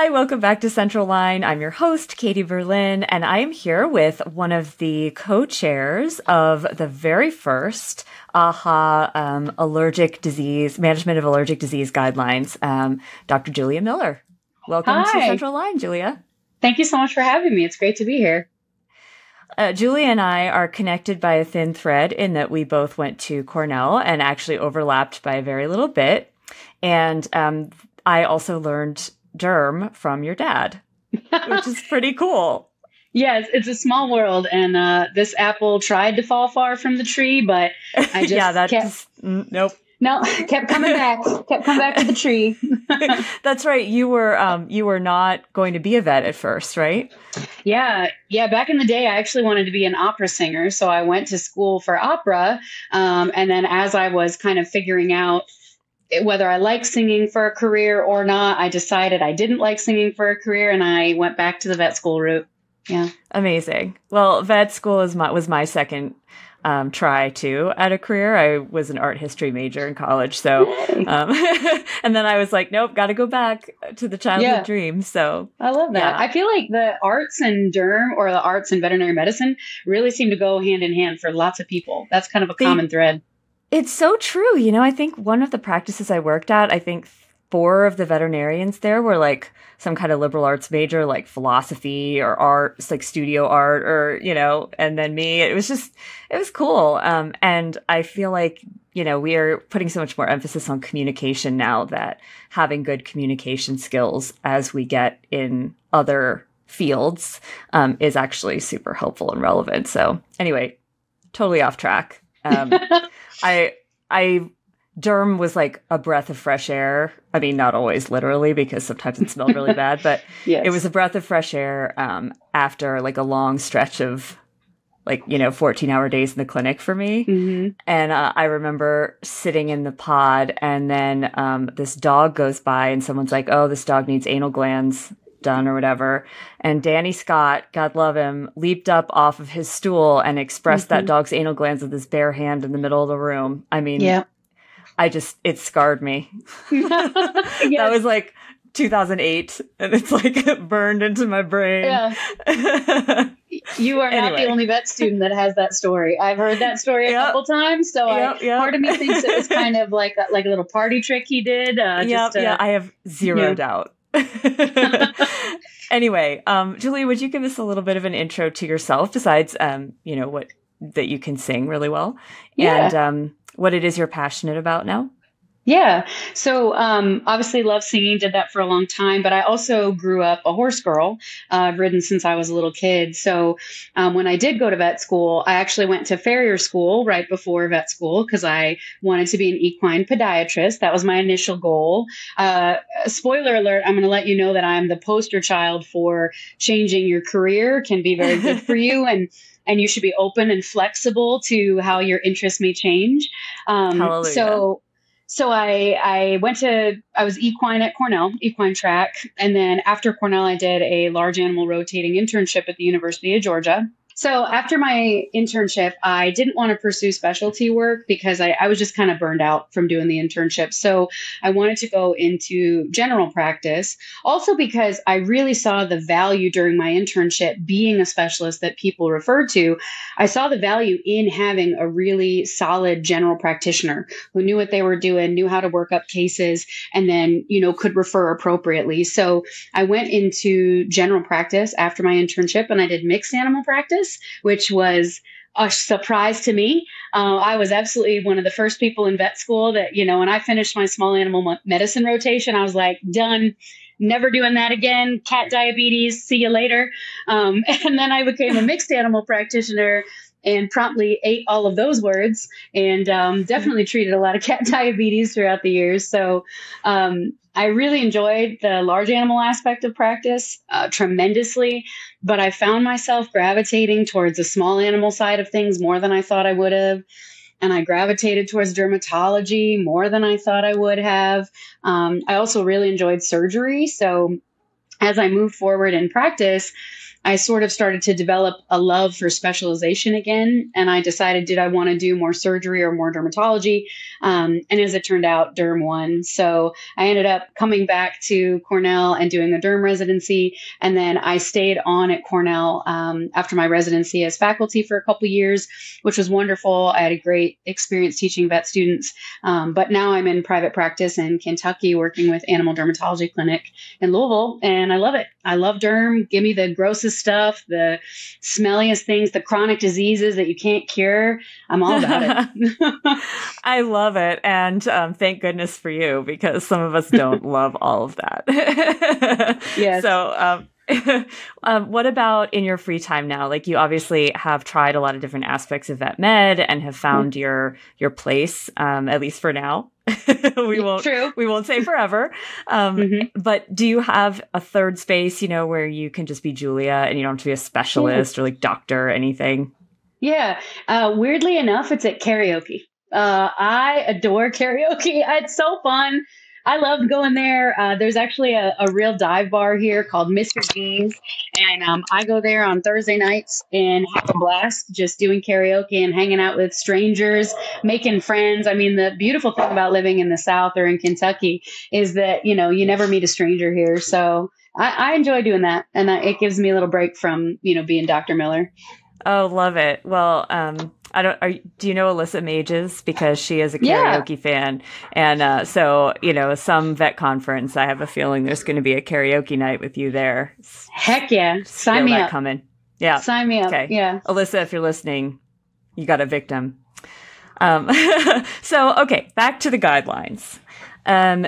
Hi, welcome back to Central Line. I'm your host, Katie Berlin, and I am here with one of the co-chairs of the very first AHA Allergic Disease Management of Allergic Disease Guidelines, Dr. Julia Miller. Welcome to Central Line, Julia. Thank you so much for having me. It's great to be here. Julia and I are connected by a thin thread in that we both went to Cornell and actually overlapped by a very little bit. And I also learned derm from your dad, which is pretty cool. Yes, it's a small world. And this apple tried to fall far from the tree, but I just kept coming back, kept coming back to the tree. That's right. You were not going to be a vet at first, right? Yeah. Yeah. Back in the day, I actually wanted to be an opera singer. So I went to school for opera. And then as I was kind of figuring out whether I liked singing for a career or not, I decided I didn't like singing for a career and I went back to the vet school route. Yeah. Amazing. Well, vet school is was my second try too at a career. I was an art history major in college. So, and then I was like, nope, got to go back to the childhood dream. So I love that. Yeah. I feel like the arts and derm or the arts and veterinary medicine really seem to go hand in hand for lots of people. That's kind of a common thread. It's so true. You know, I think one of the practices I worked at, I think 4 of the veterinarians there were like some kind of liberal arts major, like philosophy or arts, like studio art or, you know, and then me. It was just, it was cool. And I feel like, you know, we are putting so much more emphasis on communication now, that having good communication skills as we get in other fields is actually super helpful and relevant. So anyway, totally off track. Derm was like a breath of fresh air. I mean, not always literally, because sometimes it smelled really bad, but it was a breath of fresh air after like a long stretch of like, you know, 14-hour days in the clinic for me. Mm-hmm. And I remember sitting in the pod and then this dog goes by and someone's like, oh, this dog needs anal glands done or whatever. And Danny Scott, God love him, leaped up off of his stool and expressed that dog's anal glands with his bare hand in the middle of the room. I mean, it scarred me. That was like 2008 and it's like burned into my brain. Yeah. You are not the only vet student that has that story. I've heard that story a couple times. So part of me thinks it was kind of like a little party trick he did. I have zero doubt. Anyway, Julia, would you give us a little bit of an intro to yourself besides, you know, that you can sing really well and, what it is you're passionate about now? Yeah. So, obviously love singing, did that for a long time, but I also grew up a horse girl. I've ridden since I was a little kid. So, when I did go to vet school, I actually went to farrier school right before vet school because I wanted to be an equine podiatrist. That was my initial goal. Spoiler alert, I'm going to let you know that I'm the poster child for changing your career can be very good for you. And you should be open and flexible to how your interests may change. Hallelujah. So I was equine at Cornell, equine track. And then after Cornell, I did a large animal rotating internship at the University of Georgia. So after my internship, I didn't want to pursue specialty work because I was just kind of burned out from doing the internship. So I wanted to go into general practice, also because I really saw the value during my internship being a specialist that people referred to. I saw the value in having a really solid general practitioner who knew what they were doing, knew how to work up cases, and then, you know, could refer appropriately. So I went into general practice after my internship and I did mixed animal practice, which was a surprise to me. I was absolutely one of the first people in vet school that, you know, when I finished my small animal medicine rotation, I was like, done, never doing that again. Cat diabetes, see you later. And then I became a mixed animal practitioner and promptly ate all of those words and definitely treated a lot of cat diabetes throughout the years. So I really enjoyed the large animal aspect of practice tremendously, but I found myself gravitating towards the small animal side of things more than I thought I would have. And I gravitated towards dermatology more than I thought I would have. I also really enjoyed surgery. So as I moved forward in practice, I sort of started to develop a love for specialization again. And I decided, did I want to do more surgery or more dermatology? And as it turned out, derm won. So I ended up coming back to Cornell and doing a derm residency. And then I stayed on at Cornell after my residency as faculty for a couple years, which was wonderful. I had a great experience teaching vet students. But now I'm in private practice in Kentucky working with Animal Dermatology Clinic in Louisville. And I love it. I love derm. Give me the grossest stuff, the smelliest things, the chronic diseases that you can't cure. I'm all about it. I love it. And thank goodness for you, because some of us don't love all of that. Yes. So what about in your free time now? Like, you obviously have tried a lot of different aspects of vet med and have found your place, at least for now. we won't say forever. But do you have a third space, you know, where you can just be Julia and you don't have to be a specialist or like doctor or anything? Yeah. Weirdly enough, it's at karaoke. I adore karaoke. It's so fun. I loved going there. There's actually a real dive bar here called Mr. Beans. And I go there on Thursday nights and have a blast just doing karaoke and hanging out with strangers, making friends. I mean, the beautiful thing about living in the South or in Kentucky is that, you know, you never meet a stranger here. So I enjoy doing that. And it gives me a little break from, you know, being Dr. Miller. Oh, love it. Well, do you know Alyssa Mages? Because she is a karaoke fan. And so, you know, some vet conference, I have a feeling there's going to be a karaoke night with you there. Heck yeah. Sign me up. Coming. Yeah. Sign me up. Okay. Yeah. Alyssa, if you're listening, you got a victim. So, okay, back to the guidelines.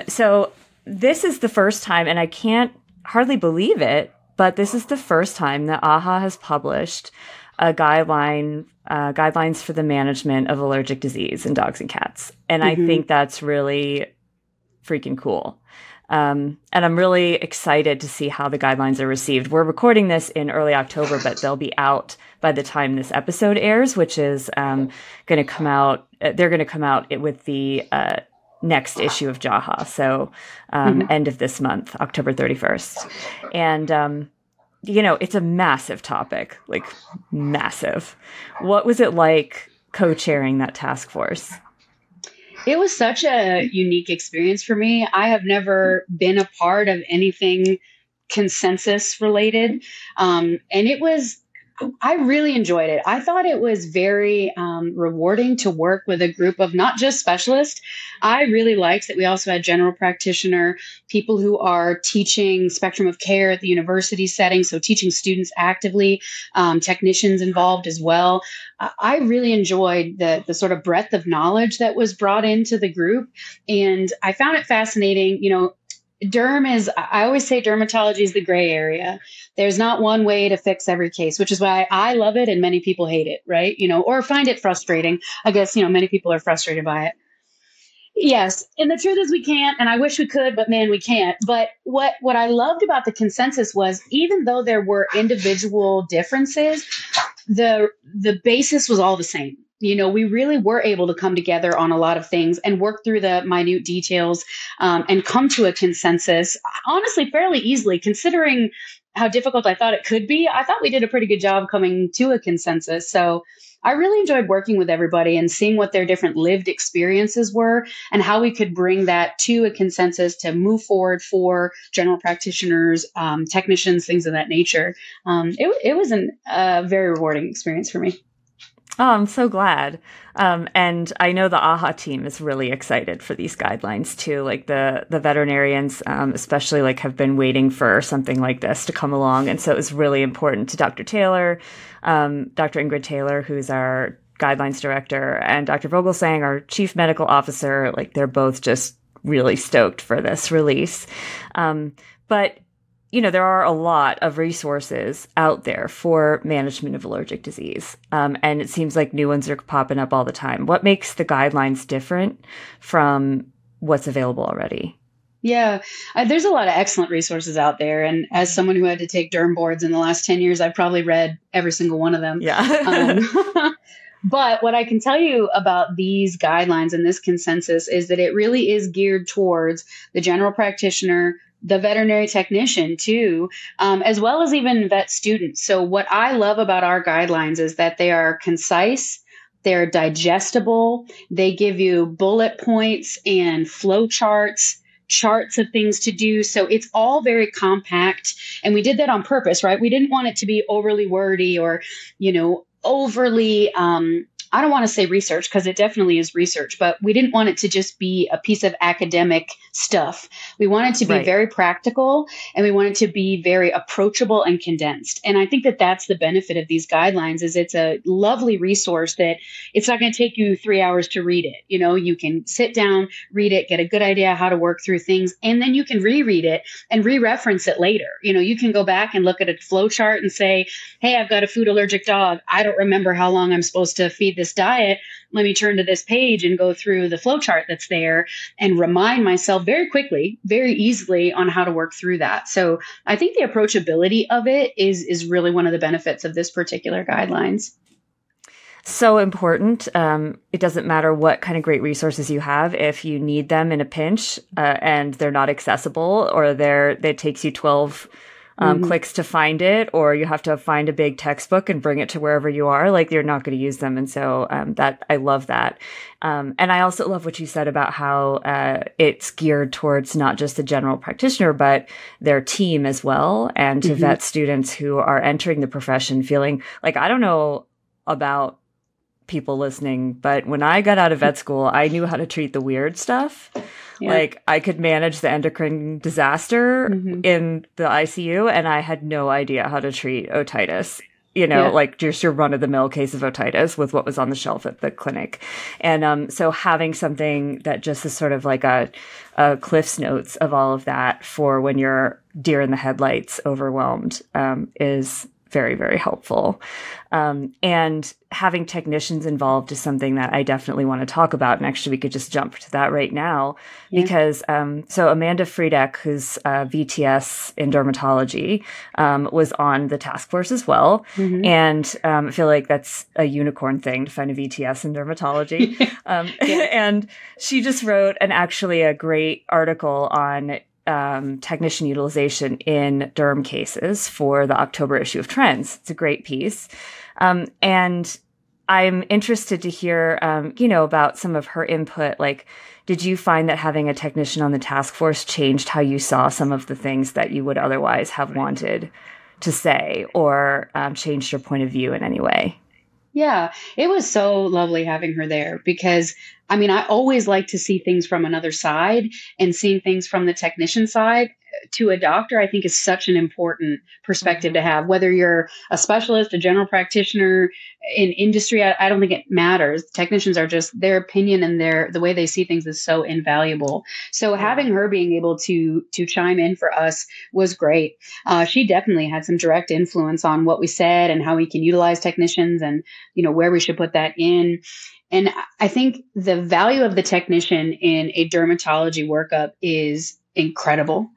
So this is the first time, and I can't hardly believe it, but this is the first time that AHA has published a guidelines for the management of allergic disease in dogs and cats. And I think that's really freaking cool. And I'm really excited to see how the guidelines are received. We're recording this in early October, but they'll be out by the time this episode airs, which is going to come out. They're going to come out with the next issue of Jaha. So end of this month, October 31st. And you know, it's a massive topic, like massive. What was it like co-chairing that task force? It was such a unique experience for me. I have never been a part of anything consensus related. And I really enjoyed it. I thought it was very rewarding to work with a group of not just specialists. I really liked that we also had general practitioner, people who are teaching spectrum of care at the university setting, so teaching students actively, technicians involved as well. I really enjoyed the sort of breadth of knowledge that was brought into the group. And I found it fascinating, you know, I always say dermatology is the gray area. There's not one way to fix every case, which is why I love it and many people hate it, right? You know, or find it frustrating. I guess, you know, many people are frustrated by it. Yes. And the truth is we can't, and I wish we could, but man, we can't. But what I loved about the consensus was, even though there were individual differences, the basis was all the same. You know, we really were able to come together on a lot of things and work through the minute details and come to a consensus, honestly, fairly easily, considering how difficult I thought it could be. I thought we did a pretty good job coming to a consensus. So I really enjoyed working with everybody and seeing what their different lived experiences were and how we could bring that to a consensus to move forward for general practitioners, technicians, things of that nature. It was a very rewarding experience for me. Oh, I'm so glad. And I know the AHA team is really excited for these guidelines too. Like the veterinarians, especially, like, have been waiting for something like this to come along. And so it was really important to Dr. Taylor, Dr. Ingrid Taylor, who's our guidelines director, and Dr. Vogelsang, our chief medical officer. Like, they're both just really stoked for this release. But you know, there are a lot of resources out there for management of allergic disease. And it seems like new ones are popping up all the time. What makes the guidelines different from what's available already? Yeah, there's a lot of excellent resources out there. And as someone who had to take derm boards in the last 10 years, I've probably read every single one of them. Yeah. But what I can tell you about these guidelines and this consensus is that it really is geared towards the general practitioner, the veterinary technician too, as well as even vet students. So what I love about our guidelines is that they are concise, they're digestible, they give you bullet points and flow charts of things to do. So it's all very compact. And we did that on purpose, right? We didn't want it to be overly wordy or, you know, overly, I don't want to say research because it definitely is research, but we didn't want it to just be a piece of academic stuff. We wanted to be very practical, and we wanted to be very approachable and condensed. And I think that that's the benefit of these guidelines is it's a lovely resource that it's not going to take you 3 hours to read it. You know, you can sit down, read it, get a good idea how to work through things, and then you can reread it and re-reference it later. You know, you can go back and look at a flow chart and say, hey, I've got a food allergic dog. I don't remember how long I'm supposed to feed this diet. Let me turn to this page and go through the flow chart that's there and remind myself very quickly, very easily on how to work through that. So I think the approachability of it is really one of the benefits of this particular guidelines. So important. It doesn't matter what kind of great resources you have. If you need them in a pinch and they're not accessible, or it takes you 12 clicks to find it, or you have to find a big textbook and bring it to wherever you are, like you're not going to use them. And so that I love that. And I also love what you said about how it's geared towards not just the general practitioner, but their team as well. And to vet students who are entering the profession feeling like, I don't know about people listening, but when I got out of vet school, I knew how to treat the weird stuff. Yeah. Like I could manage the endocrine disaster in the ICU, and I had no idea how to treat otitis, you know, like just your run-of-the-mill case of otitis with what was on the shelf at the clinic. And so having something that just is sort of like a Cliff's Notes of all of that for when you're deer in the headlights overwhelmed is very, very helpful. And having technicians involved is something that I definitely want to talk about. And actually, we could just jump to that right now because so Amanda Friedek, who's VTS in dermatology, was on the task force as well. And I feel like that's a unicorn thing to find a VTS in dermatology. And she just wrote a great article on technician utilization in derm cases for the October issue of Trends. It's a great piece. And I'm interested to hear, you know, about some of her input. Like, did you find that having a technician on the task force changed how you saw some of the things that you would otherwise have wanted to say, or changed your point of view in any way? Yeah, it was so lovely having her there because, I mean, I always like to see things from another side, and seeing things from the technician side to a doctor, I think, is such an important perspective to have. Whether you're a specialist, a general practitioner, in industry, I don't think it matters. Technicians are just, their opinion and the way they see things is so invaluable. So having her being able to chime in for us was great. She definitely had some direct influence on what we said and how we can utilize technicians and, you know, where we should put that in. And I think the value of the technician in a dermatology workup is incredible.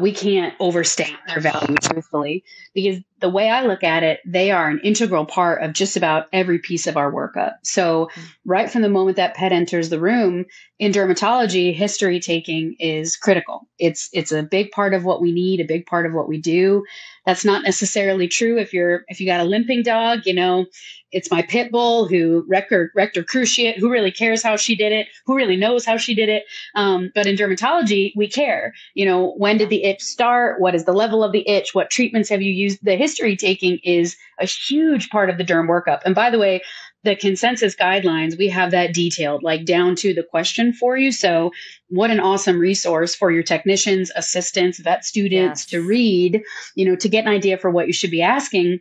We can't overstate their value, truthfully, because the way I look at it, they are an integral part of just about every piece of our workup. So right from the moment that pet enters the room, in dermatology, history taking is critical. It's a big part of what we need, a big part of what we do. That's not necessarily true if you got a limping dog, you know, it's my pit bull who wrecked her cruciate. Who really cares how she did it? Who really knows how she did it? But in dermatology, we care. You know, when did the itch start? What is the level of the itch? What treatments have you used? The history taking is a huge part of the derm workup. And by the way, the consensus guidelines, we have that detailed, like down to the question for you. So what an awesome resource for your technicians, assistants, vet students to read, you know, to get an idea for what you should be asking.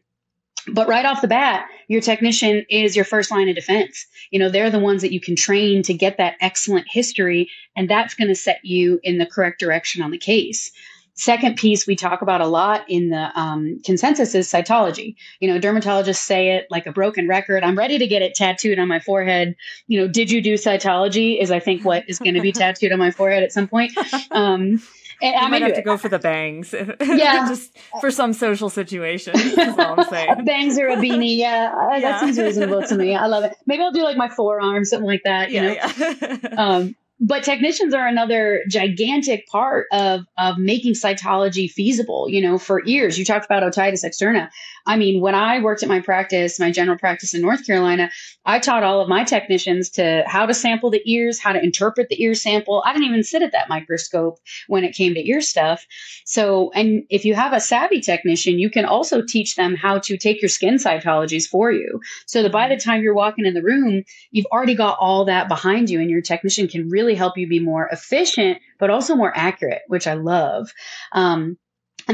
But right off the bat, your technician is your first line of defense. You know, they're the ones that you can train to get that excellent history, and that's going to set you in the correct direction on the case. Second piece we talk about a lot in the consensus is cytology. You know, dermatologists say it like a broken record. I'm ready to get it tattooed on my forehead. You know, did you do cytology is I think what is going to be tattooed on my forehead at some point. And I might have to go for the bangs. Just for some social situation. That's all I'm saying. Bangs or a beanie. Yeah. That seems reasonable to me. I love it. Maybe I'll do like my forearm, something like that. You know? But technicians are another gigantic part of making cytology feasible, you know, for ears. You talked about otitis externa. I mean, when I worked at my practice, my general practice in North Carolina, I taught all of my technicians to how to sample the ears, how to interpret the ear sample. I didn't even sit at that microscope when it came to ear stuff. So, and if you have a savvy technician, you can also teach them how to take your skin cytologies for you, so that by the time you're walking in the room, you've already got all that behind you, and your technician can really help you be more efficient, but also more accurate, which I love. And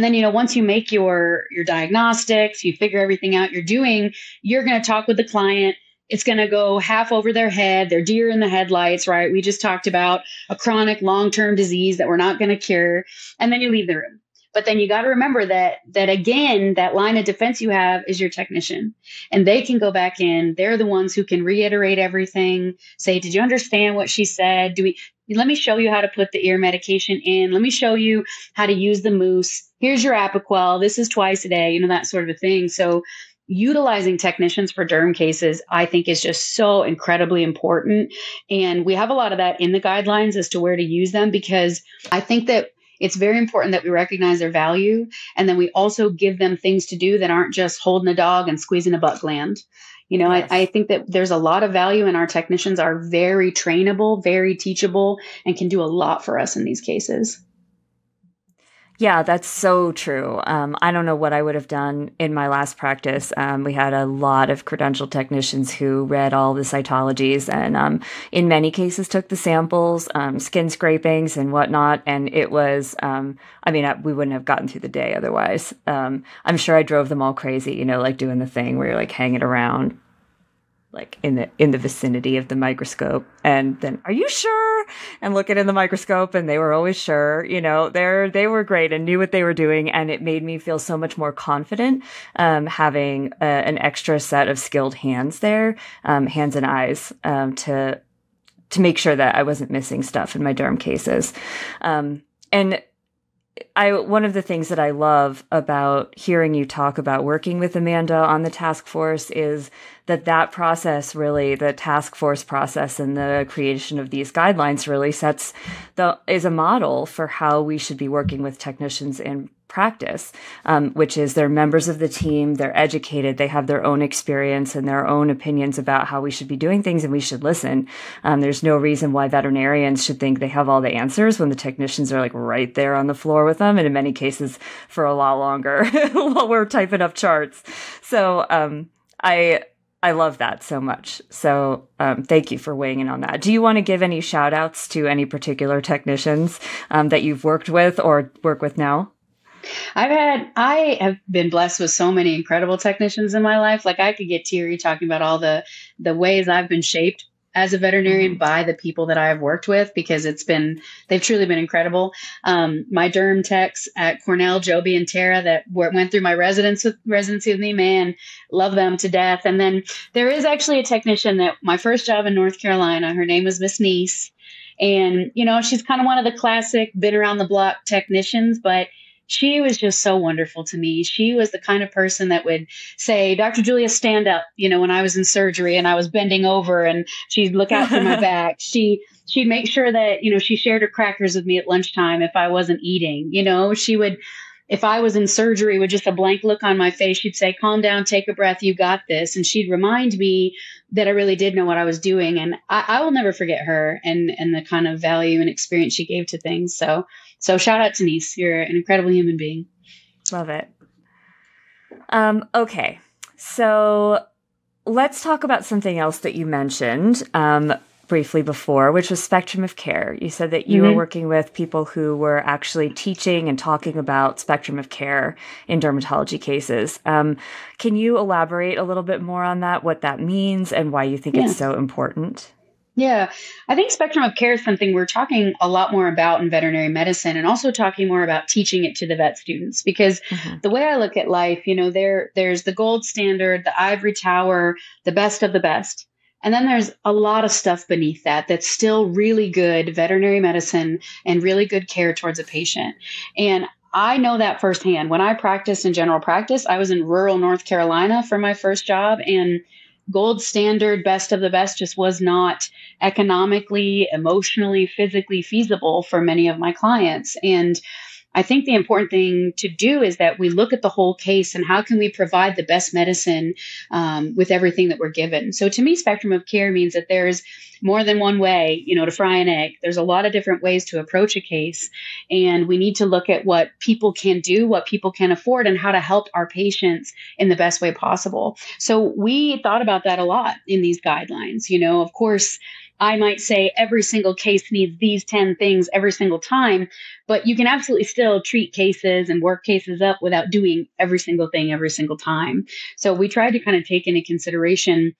then, you know, once you make your diagnostics, you figure everything out you're doing, you're going to talk with the client. It's going to go half over their head. They're deer in the headlights, right? We just talked about a chronic long-term disease that we're not going to cure. And then you leave the room. But then you got to remember that again, that line of defense you have is your technician, and they can go back in. They're the ones who can reiterate everything. Say, did you understand what she said? Let me show you how to put the ear medication in. Let me show you how to use the mousse. Here's your Apoquel. This is twice a day, you know, that sort of a thing. So utilizing technicians for derm cases, I think, is just so incredibly important. And we have a lot of that in the guidelines as to where to use them, because I think that it's very important that we recognize their value, and then we also give them things to do that aren't just holding a dog and squeezing a butt gland. You know, yes. I think that there's a lot of value, and our technicians are very trainable, very teachable, and can do a lot for us in these cases. Yeah, that's so true. I don't know what I would have done in my last practice. We had a lot of credentialed technicians who read all the cytologies and in many cases took the samples, skin scrapings and whatnot. And it was, we wouldn't have gotten through the day otherwise. I'm sure I drove them all crazy, you know, like doing the thing where you're like hanging around, like in the vicinity of the microscope, and then, are you sure? And look it in the microscope, and they were always sure. You know, they were great and knew what they were doing, and it made me feel so much more confident having an extra set of skilled hands there, hands and eyes, to make sure that I wasn't missing stuff in my derm cases. One of the things that I love about hearing you talk about working with Amanda on the task force is that process, really, the task force process and the creation of these guidelines really is a model for how we should be working with technicians in practice, which is they're members of the team, they're educated, they have their own experience and their own opinions about how we should be doing things, and we should listen. There's no reason why veterinarians should think they have all the answers when the technicians are like right there on the floor with them, and in many cases for a lot longer while we're typing up charts. So I love that so much. So thank you for weighing in on that. Do you want to give any shout outs to any particular technicians that you've worked with or work with now? I have been blessed with so many incredible technicians in my life. Like, I could get teary talking about all the ways I've been shaped as a veterinarian by the people that I've worked with, because they've truly been incredible. My derm techs at Cornell, Joby and Tara, that went through my residency with me, man, love them to death. And then there is actually a technician that my first job in North Carolina, her name was Miss Nice. And, you know, she's kind of one of the classic been around the block technicians, but she was just so wonderful to me. She was the kind of person that would say, Dr. Julia, stand up, you know, when I was in surgery and I was bending over, and she'd look out for my back. She'd make sure that, you know, she shared her crackers with me at lunchtime if I wasn't eating. You know, she would, if I was in surgery with just a blank look on my face, she'd say, calm down, take a breath, you got this. And she'd remind me that I really did know what I was doing. And I will never forget her and the kind of value and experience she gave to things. So shout out to Denise. You're an incredible human being. Love it. Okay. So let's talk about something else that you mentioned briefly before, which was spectrum of care. You said that you were working with people who were actually teaching and talking about spectrum of care in dermatology cases. Can you elaborate a little bit more on that, what that means and why you think it's so important? Yeah, I think spectrum of care is something we're talking a lot more about in veterinary medicine, and also talking more about teaching it to the vet students, because the way I look at life, you know, there's the gold standard, the ivory tower, the best of the best. And then there's a lot of stuff beneath that that's still really good veterinary medicine and really good care towards a patient. And I know that firsthand. When I practiced in general practice, I was in rural North Carolina for my first job, and gold standard, best of the best, just was not economically, emotionally, physically feasible for many of my clients. And I think the important thing to do is that we look at the whole case and how can we provide the best medicine with everything that we're given. So to me, spectrum of care means that there's more than one way, to fry an egg. There's a lot of different ways to approach a case. And we need to look at what people can do, what people can afford, and how to help our patients in the best way possible. So we thought about that a lot in these guidelines. Of course, I might say every single case needs these 10 things every single time, but you can absolutely still treat cases and work cases up without doing every single thing every single time. So we tried to kind of take into consideration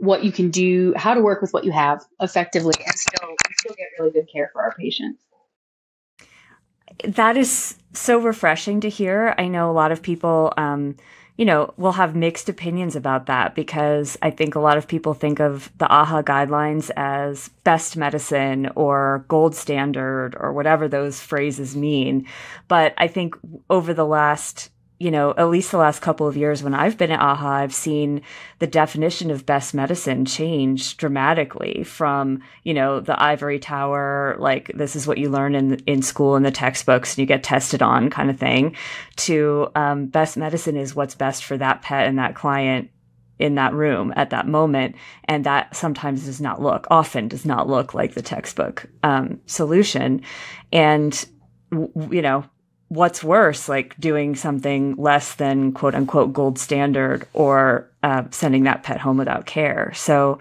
what you can do, how to work with what you have effectively and still get really good care for our patients. That is so refreshing to hear. I know a lot of people, we'll have mixed opinions about that, because I think a lot of people think of the AHA guidelines as best medicine or gold standard or whatever those phrases mean. But I think over the last, at least the last couple of years when I've been at AHA, I've seen the definition of best medicine change dramatically from, the ivory tower, like this is what you learn in school in the textbooks and you get tested on kind of thing, to best medicine is what's best for that pet and that client in that room at that moment. And that sometimes often does not look like the textbook solution. And, what's worse, like doing something less than quote unquote gold standard or sending that pet home without care. So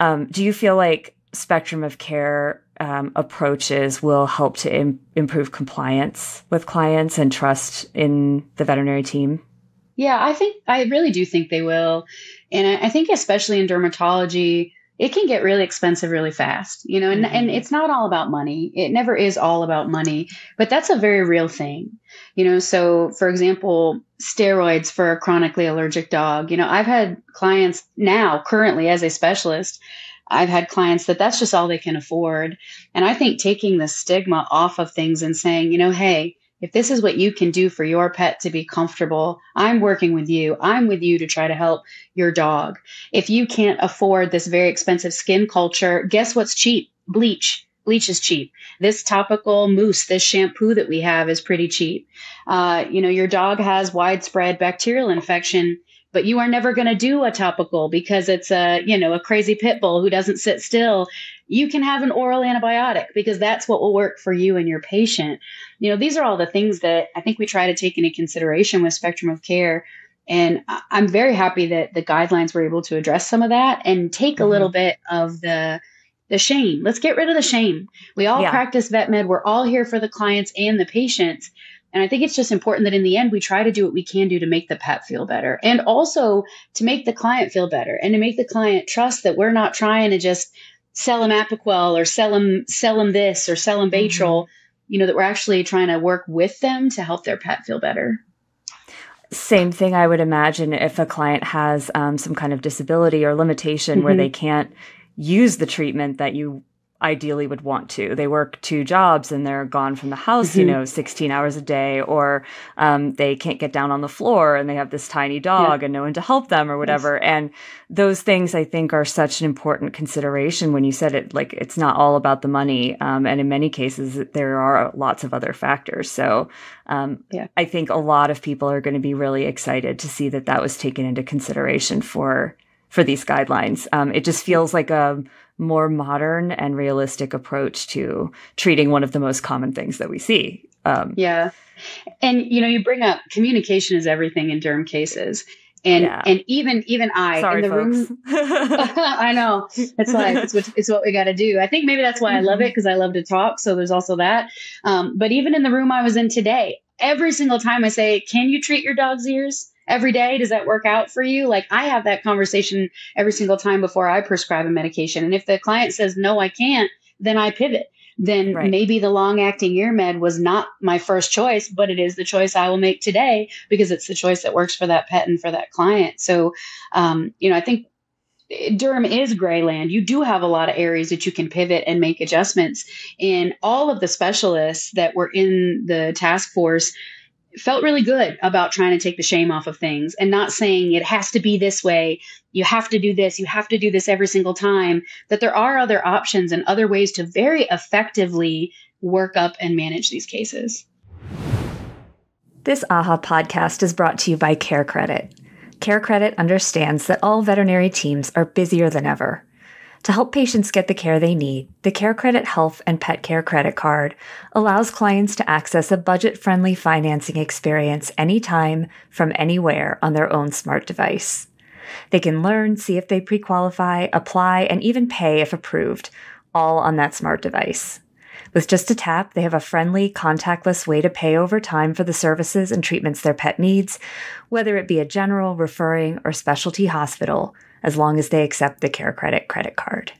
do you feel like spectrum of care approaches will help to improve compliance with clients and trust in the veterinary team? Yeah, I really do think they will. And I think especially in dermatology, it can get really expensive really fast, and it's not all about money. It never is all about money, but that's a very real thing. So for example, steroids for a chronically allergic dog, I've had clients now currently as a specialist, I've had clients that's just all they can afford. And I think taking the stigma off of things and saying, hey, if this is what you can do for your pet to be comfortable, I'm working with you. I'm with you to try to help your dog. If you can't afford this very expensive skin culture, guess what's cheap? Bleach. Bleach is cheap. This topical mousse, this shampoo that we have is pretty cheap. Your dog has widespread bacterial infection, but you are never going to do a topical because it's a crazy pit bull who doesn't sit still. You can have an oral antibiotic because that's what will work for you and your patient. These are all the things that I think we try to take into consideration with spectrum of care. And I'm very happy that the guidelines were able to address some of that and take a little bit of the shame. Let's get rid of the shame. We all practice vet med. We're all here for the clients and the patients. And I think it's just important that in the end, we try to do what we can do to make the pet feel better and also to make the client feel better and to make the client trust that we're not trying to just sell them Apoquel or sell them this or sell them Batrol, that we're actually trying to work with them to help their pet feel better. Same thing I would imagine if a client has some kind of disability or limitation where they can't use the treatment that you ideally would want to. They work two jobs and they're gone from the house, 16 hours a day, or they can't get down on the floor and they have this tiny dog and no one to help them or whatever. Yes. And those things I think are such an important consideration when you said it, like it's not all about the money. And in many cases, there are lots of other factors. So I think a lot of people are going to be really excited to see that was taken into consideration for these guidelines. It just feels like a more modern and realistic approach to treating one of the most common things that we see. And, you bring up communication is everything in derm cases. And even I, sorry, in the folks. Room, I know it's like, it's what we got to do. I think maybe that's why I love it, 'cause I love to talk. So there's also that. But even in the room I was in today, every single time I say, can you treat your dog's ears every day? Does that work out for you? Like I have that conversation every single time before I prescribe a medication. And if the client says, no, I can't, then I pivot. Then maybe the long acting ear med was not my first choice, but it is the choice I will make today because it's the choice that works for that pet and for that client. So, I think derm is gray land. You do have a lot of areas that you can pivot and make adjustments. And all of the specialists that were in the task force felt really good about trying to take the shame off of things and not saying it has to be this way. You have to do this. You have to do this every single time, that there are other options and other ways to very effectively work up and manage these cases. This AHA podcast is brought to you by CareCredit. CareCredit understands that all veterinary teams are busier than ever. To help patients get the care they need, the CareCredit Health and Pet Care Credit Card allows clients to access a budget-friendly financing experience anytime, from anywhere on their own smart device. They can learn, see if they pre-qualify, apply, and even pay if approved, all on that smart device. With just a tap, they have a friendly, contactless way to pay over time for the services and treatments their pet needs, whether it be a general, referring, or specialty hospital, as long as they accept the CareCredit credit card.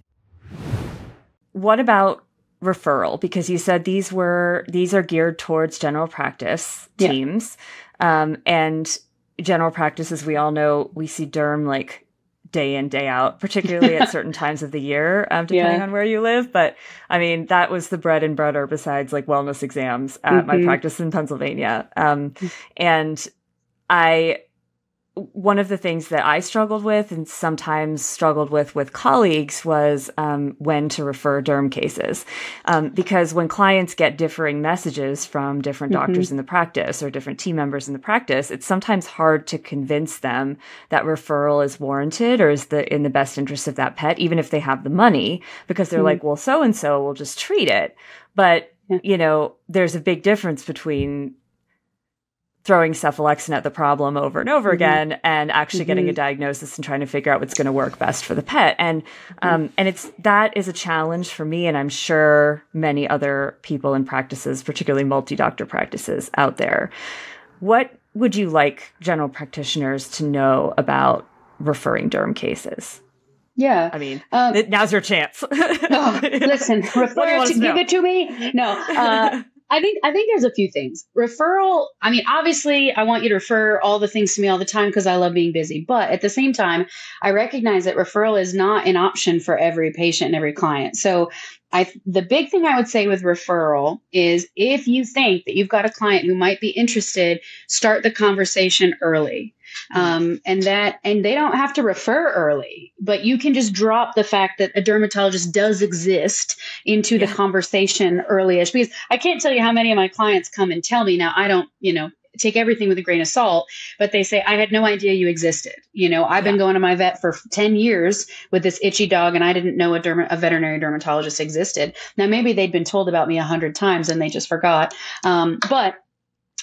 What about referral? Because you said these are geared towards general practice teams. Yeah. And general practice, as we all know, we see derm like day in, day out, particularly at certain times of the year, depending on where you live. But I mean, that was the bread and butter besides like wellness exams at my practice in Pennsylvania. And one of the things that I struggled with and sometimes struggled with colleagues was when to refer derm cases. Because when clients get differing messages from different doctors in the practice or different team members in the practice, it's sometimes hard to convince them that referral is warranted or is in the best interest of that pet, even if they have the money, because they're like, well, so-and-so will just treat it. But, you know, there's a big difference between throwing cephalexin at the problem over and over again and actually getting a diagnosis and trying to figure out what's going to work best for the pet. And that is a challenge for me, and I'm sure many other people in practices, particularly multi-doctor practices out there. What would you like general practitioners to know about referring derm cases? Yeah. I mean, now's your chance. Oh, listen, refer to give it to me? No. I think there's a few things. Referral, I mean, obviously I want you to refer all the things to me all the time because I love being busy. But at the same time, I recognize that referral is not an option for every patient and every client. So the big thing I would say with referral is if you think that you've got a client who might be interested, start the conversation early. And they don't have to refer early, but you can just drop the fact that a dermatologist does exist into the conversation early-ish, because I can't tell you how many of my clients come and tell me now, I don't, you know, take everything with a grain of salt, but they say, I had no idea you existed. You know, I've been going to my vet for 10 years with this itchy dog, and I didn't know a veterinary dermatologist existed. Now, maybe they'd been told about me 100 times and they just forgot. But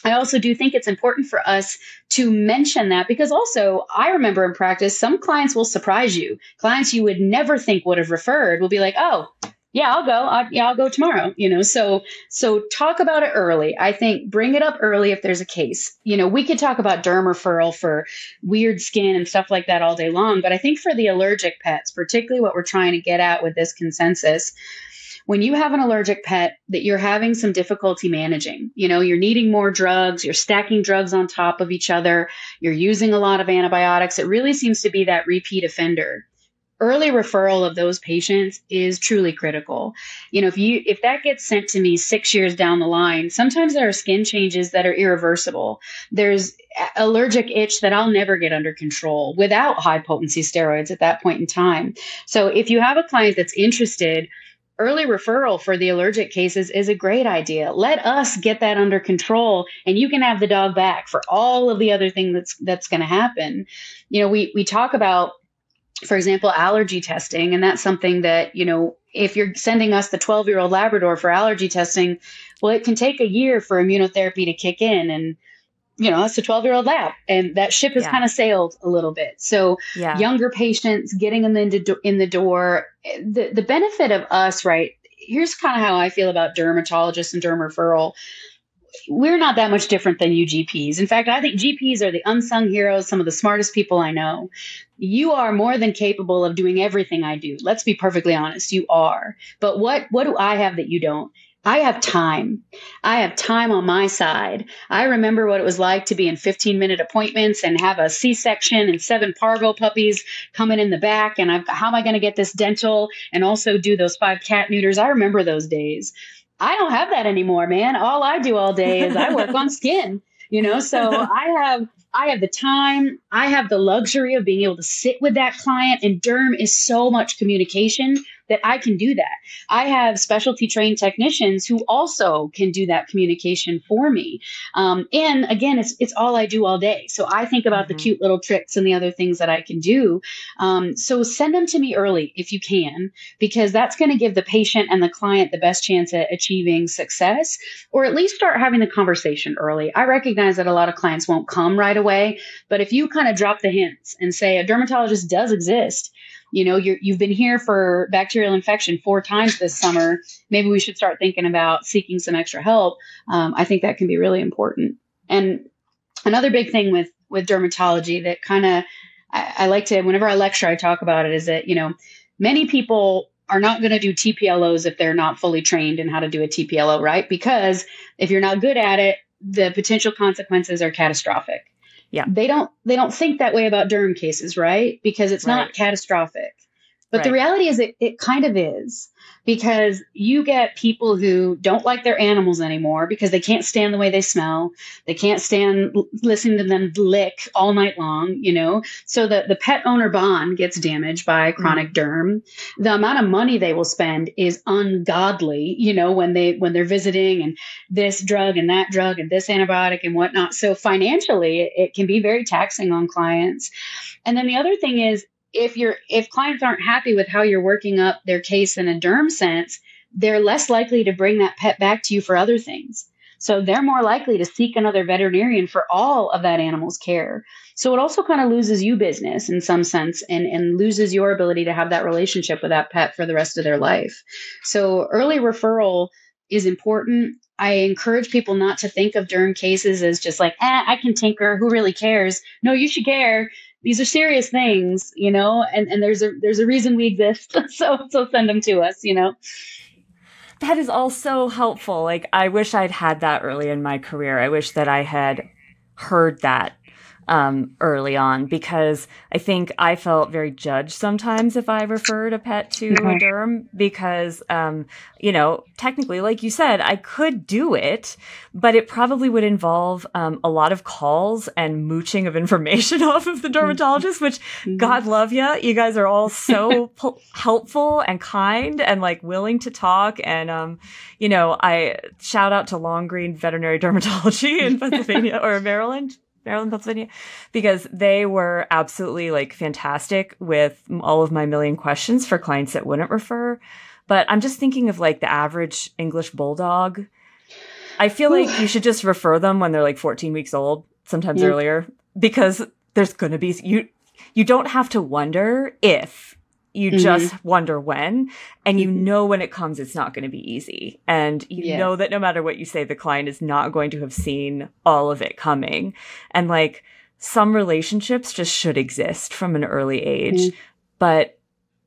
I also do think it's important for us to mention that, because also I remember in practice, some clients will surprise you. Clients you would never think would have referred will be like, oh, yeah, I'll go. I'll go tomorrow. You know, so talk about it early. I think bring it up early if there's a case. You know, we could talk about derm referral for weird skin and stuff like that all day long. But I think for the allergic pets, particularly what we're trying to get at with this consensus, when you have an allergic pet that you're having some difficulty managing, you know, you're needing more drugs, you're stacking drugs on top of each other, you're using a lot of antibiotics, it really seems to be that repeat offender. Early referral of those patients is truly critical. You know, if that gets sent to me 6 years down the line, sometimes there are skin changes that are irreversible. There's allergic itch that I'll never get under control without high potency steroids at that point in time. So if you have a client that's interested, early referral for the allergic cases is a great idea. Let us get that under control, and you can have the dog back for all of the other things that's going to happen. You know, we talk about, for example, allergy testing, and that's something that, you know, if you're sending us the 12-year-old Labrador for allergy testing, well, it can take a year for immunotherapy to kick in, and you know, that's a 12-year-old lab, and that ship has kind of sailed a little bit. So younger patients, getting them in the door, the benefit of us, right? Here's kind of how I feel about dermatologists and derm referral. We're not that much different than you GPs. In fact, I think GPs are the unsung heroes, some of the smartest people I know. You are more than capable of doing everything I do. Let's be perfectly honest. You are. But what do I have that you don't? I have time. I have time on my side. I remember what it was like to be in 15-minute appointments and have a C-section and 7 parvo puppies coming in the back. And how am I going to get this dental and also do those 5 cat neuters? I remember those days. I don't have that anymore, man. All I do all day is I work on skin. you know? So I have the time. I have the luxury of being able to sit with that client, and derm is so much communication that I can do that. I have specialty trained technicians who also can do that communication for me. And again, it's all I do all day. So I think about the cute little tricks and the other things that I can do. So send them to me early if you can, because that's going to give the patient and the client the best chance at achieving success, or at least start having the conversation early. I recognize that a lot of clients won't come right away, but if you kind of drop the hints and say a dermatologist does exist, you know, you've been here for bacterial infection 4 times this summer. Maybe we should start thinking about seeking some extra help. I think that can be really important. And another big thing with dermatology that kind of I like to, whenever I lecture, I talk about it, is that, you know, many people are not going to do TPLOs if they're not fully trained in how to do a TPLO, right? Because if you're not good at it, the potential consequences are catastrophic. Yeah. They don't think that way about derm cases, right? Because it's not catastrophic. But the reality is it kind of is, because you get people who don't like their animals anymore because they can't stand the way they smell. They can't stand listening to them lick all night long, you know, so that the pet owner bond gets damaged by chronic derm. The amount of money they will spend is ungodly, you know, when they're visiting and this drug and that drug and this antibiotic and whatnot. So financially, it can be very taxing on clients. And then the other thing is, if clients aren't happy with how you're working up their case in a derm sense, they're less likely to bring that pet back to you for other things. So they're more likely to seek another veterinarian for all of that animal's care. So it also kind of loses you business in some sense, and loses your ability to have that relationship with that pet for the rest of their life. So early referral is important. I encourage people not to think of derm cases as just like, I can tinker. Who really cares? No, you should care. These are serious things, you know, and there's a reason we exist. So send them to us, you know. That is all so helpful. Like, I wish I'd had that early in my career. I wish that I had heard that early on, because I think I felt very judged sometimes if I referred a pet to a derm, because, you know, technically, like you said, I could do it, but it probably would involve a lot of calls and mooching of information off of the dermatologist, which God love ya. You guys are all so helpful and kind and like willing to talk. And, you know, I shout out to Long Green Veterinary Dermatology in Pennsylvania or Maryland, Pennsylvania, because they were absolutely like fantastic with all of my million questions for clients that wouldn't refer. But I'm just thinking of like the average English bulldog. I feel like you should just refer them when they're like 14 weeks old, sometimes earlier, because there's going to be, you don't have to wonder if. You just wonder when, and you know when it comes, it's not going to be easy. And you know that no matter what you say, the client is not going to have seen all of it coming. And like, some relationships just should exist from an early age, but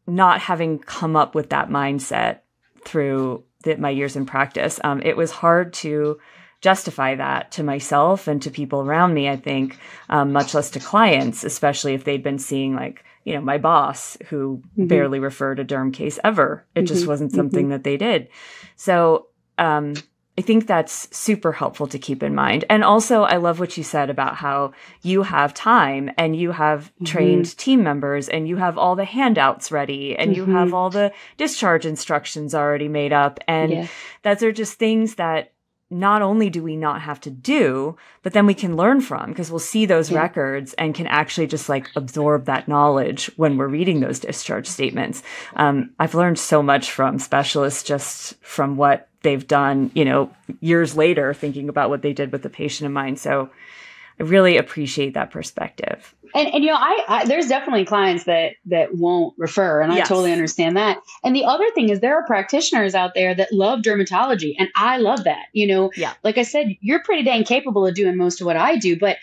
not having come up with that mindset through my years in practice, it was hard to justify that to myself and to people around me, I think, much less to clients, especially if they'd been seeing like, you know, my boss who barely referred a derm case ever. It just wasn't something that they did. So I think that's super helpful to keep in mind. And also, I love what you said about how you have time and you have trained team members and you have all the handouts ready and you have all the discharge instructions already made up. And those are just things that not only do we not have to do, but then we can learn from, because we'll see those records and can actually just like absorb that knowledge when we're reading those discharge statements. I've learned so much from specialists just from what they've done, you know, years later, thinking about what they did with the patient in mind. So I really appreciate that perspective. And you know, I there's definitely clients that won't refer, and I totally understand that. And the other thing is, there are practitioners out there that love dermatology, and I love that. You know, like I said, you're pretty dang capable of doing most of what I do, but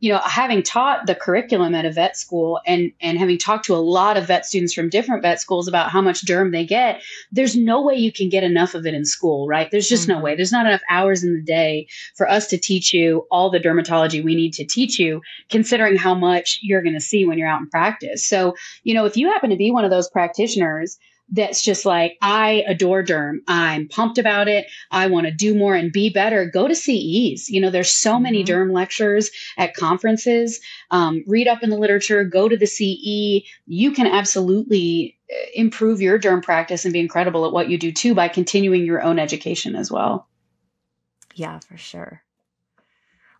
you know, having taught the curriculum at a vet school and having talked to a lot of vet students from different vet schools about how much derm they get, there's no way you can get enough of it in school, right? There's just no way. There's not enough hours in the day for us to teach you all the dermatology we need to teach you, considering how much you're going to see when you're out in practice. So, you know, if you happen to be one of those practitioners that's just like, I adore derm. I'm pumped about it. I want to do more and be better. Go to CEs. You know, there's so many derm lectures at conferences. Read up in the literature, go to the CE. You can absolutely improve your derm practice and be incredible at what you do too by continuing your own education as well. Yeah, for sure.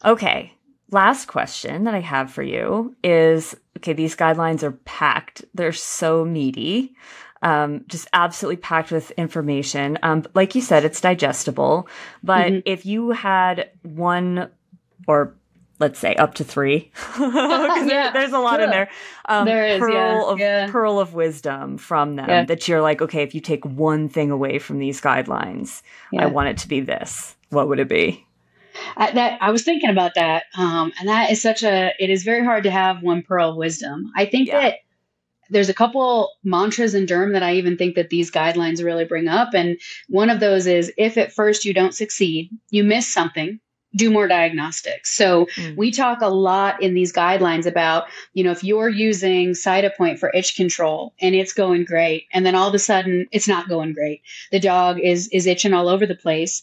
Okay. Last question that I have for you is, okay, these guidelines are packed. They're so meaty. Just absolutely packed with information. Like you said, it's digestible. But if you had one, or let's say up to three, there's a lot in there. Pearl of wisdom from them that you're like, okay, if you take one thing away from these guidelines, I want it to be this. What would it be? I was thinking about that. And that is it is very hard to have one pearl of wisdom. I think that there's a couple mantras in derm that I even think that these guidelines really bring up. And one of those is, if at first you don't succeed, you miss something, do more diagnostics. So we talk a lot in these guidelines about, you know, if you're using Cytopoint for itch control and it's going great, and then all of a sudden it's not going great. The dog is itching all over the place.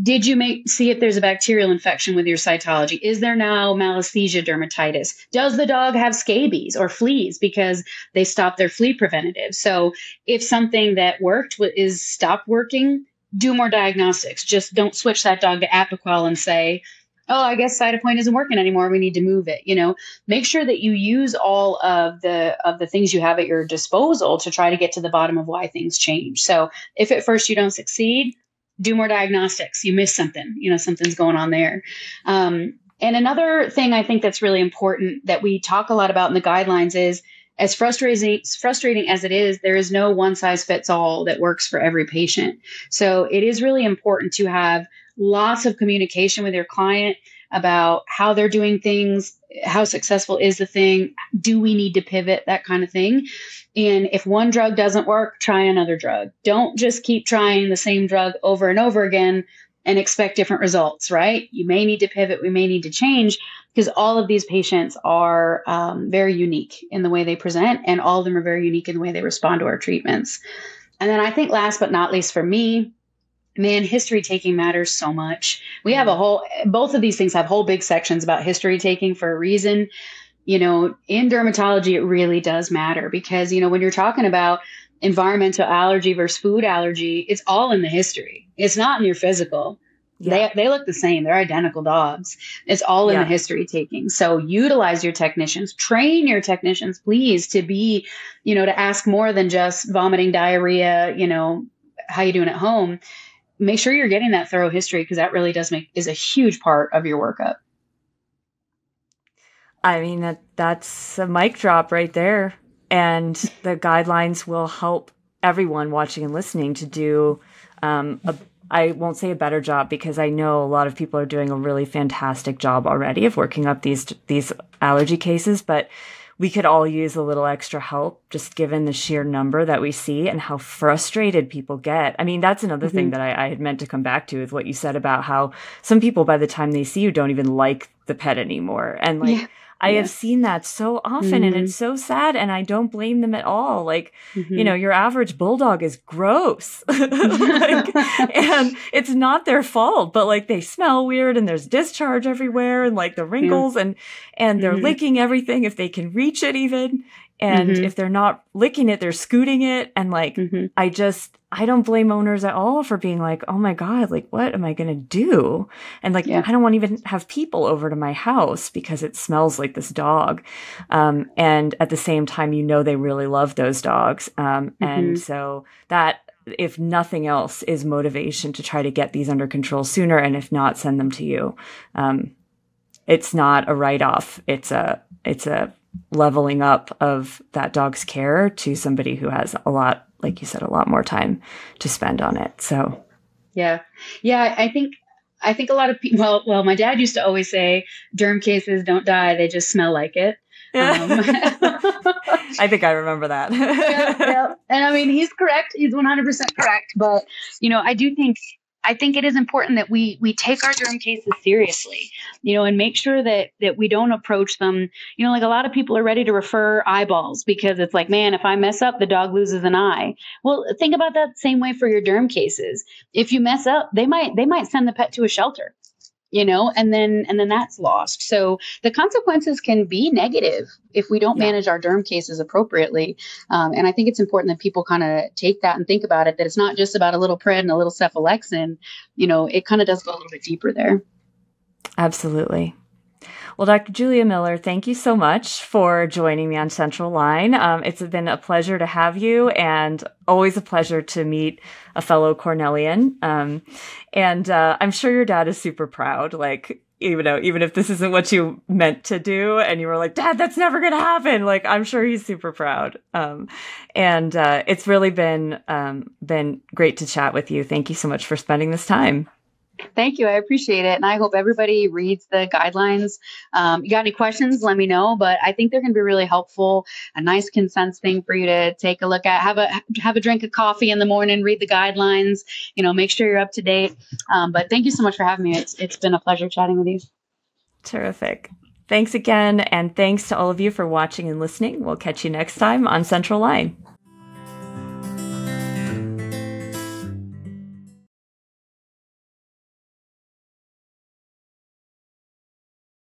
Did you see if there's a bacterial infection with your cytology? Is there now malassezia dermatitis? Does the dog have scabies or fleas because they stopped their flea preventative? So if something that worked is stopped working, do more diagnostics. Just don't switch that dog to Apoquel and say, oh, I guess Cytopoint isn't working anymore. We need to move it. You know, make sure that you use all of the things you have at your disposal to try to get to the bottom of why things change. So if at first you don't succeed, do more diagnostics. You miss something, you know, something's going on there. And another thing I think that's really important that we talk a lot about in the guidelines is, as frustrating as it is, there is no one size fits all that works for every patient. So it is really important to have lots of communication with your client about how they're doing things, how successful is the thing, do we need to pivot, that kind of thing. And if one drug doesn't work, try another drug. Don't just keep trying the same drug over and over again and expect different results, right? You may need to pivot, we may need to change, because all of these patients are very unique in the way they present, and all of them are very unique in the way they respond to our treatments. And then I think last but not least for me, man, history taking matters so much. We have both of these things have whole big sections about history taking for a reason. You know, in dermatology, it really does matter because, you know, when you're talking about environmental allergy versus food allergy, it's all in the history. It's not in your physical. Yeah. They look the same. They're identical dogs. It's all in the history taking. So utilize your technicians, train your technicians, please, to be, you know, to ask more than just vomiting, diarrhea, you know, how you doing at home. Make sure you're getting that thorough history, because that really is a huge part of your workup. I mean, that's a mic drop right there. And the guidelines will help everyone watching and listening to do, I won't say a better job, because I know a lot of people are doing a really fantastic job already of working up these allergy cases, but we could all use a little extra help, just given the sheer number that we see and how frustrated people get. I mean, that's another thing that I had meant to come back to, is what you said about how some people, by the time they see you, don't even like the pet anymore. And like, I have seen that so often, and it's so sad, and I don't blame them at all. Like, you know, your average bulldog is gross. And it's not their fault, but like, they smell weird, and there's discharge everywhere, and like the wrinkles, and they're licking everything if they can reach it even. And if they're not licking it, they're scooting it. And like, I don't blame owners at all for being like, oh my God, like, what am I going to do? And like, I don't want to even have people over to my house because it smells like this dog. And at the same time, you know, they really love those dogs. And so that, if nothing else, is motivation to try to get these under control sooner. And if not, send them to you. It's not a write-off. It's a leveling up of that dog's care to somebody who has a lot, like you said, a lot more time to spend on it. So, yeah, I think a lot of people, well, my dad used to always say, derm cases don't die. They just smell like it. I think I remember that. And I mean, he's correct. He's 100% correct. But, you know, I do think I think it is important that we take our derm cases seriously, you know, and make sure that we don't approach them. You know, like a lot of people are ready to refer eyeballs because it's like, man, if I mess up, the dog loses an eye. Well, think about that same way for your derm cases. If you mess up, they might send the pet to a shelter, you know, and then that's lost. So the consequences can be negative if we don't manage our derm cases appropriately. And I think it's important that people kind of take that and think about it, that it's not just about a little Pred and a little Cephalexin, you know, it kind of does go a little bit deeper there. Absolutely. Well, Dr. Julia Miller, thank you so much for joining me on Central Line. It's been a pleasure to have you, and always a pleasure to meet a fellow Cornellian. And I'm sure your dad is super proud. Like, even if this isn't what you meant to do, and you were like, "Dad, that's never going to happen." Like, I'm sure he's super proud. And it's really been great to chat with you. Thank you so much for spending this time. Thank you. I appreciate it. And I hope everybody reads the guidelines. You got any questions, let me know. But I think they're going to be really helpful. A nice consensus thing for you to take a look at. Have a drink of coffee in the morning, read the guidelines, you know, make sure you're up to date. But thank you so much for having me. It's been a pleasure chatting with you. Terrific. Thanks again. And thanks to all of you for watching and listening. We'll catch you next time on Central Line.